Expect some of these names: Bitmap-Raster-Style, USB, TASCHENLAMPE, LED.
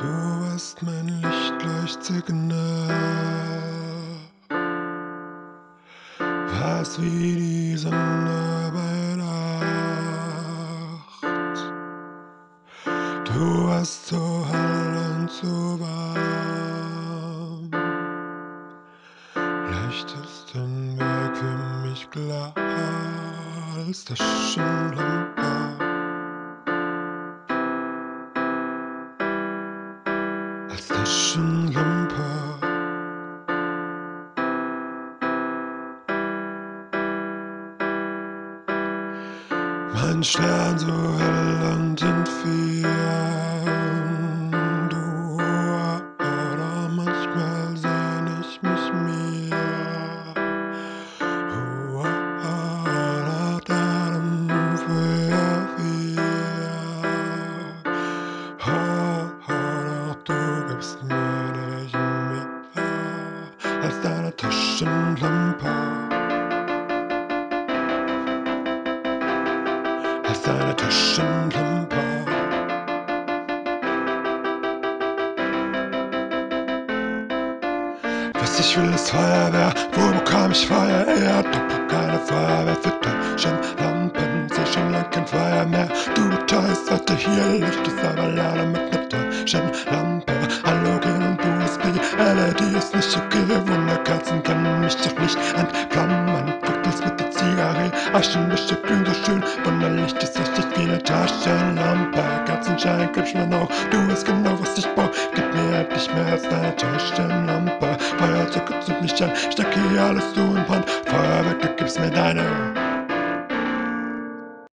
Du bist mein Lichtleuchtsignal, weiß wie die Sonne bei Nacht. Du warst so hell und so warm, leichtesten Weg für mich klar als Taschenlampe. Als Taschenlampe, mein Stern so hell und entfernt. Du, oder manchmal sehn ich mich mir. Oder dann früher wir. Du gibst mir dich mehr als deine Taschenlampe, als deine Taschenlampe, was ich will ist Feuerwehr, wo bekam ich Feuer her? Doch keine Feuerwehr für Taschenlampen, seh schon lang kein Feuer mehr. Du beteuerst, heute hier leuchtest, aber leider mit einer Taschenlampe. Halogen und USB, LED ist nicht okay. Wunderkerzen können mich doch nicht entflammen. Guckst mit der Zigarre, Aschen bestücken so schön. Wunderlicht ist richtig wie eine Taschenlampe. Kerzenschein klebst mir noch, du bist genau was ich brauch. Gib mir endlich mehr als deine Taschenlampe. Feuerzeug zündet mich an, steck hier alles so in Brand. Feuerwerk, du gibst mir deine